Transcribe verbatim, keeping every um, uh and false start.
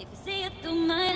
If you see it through my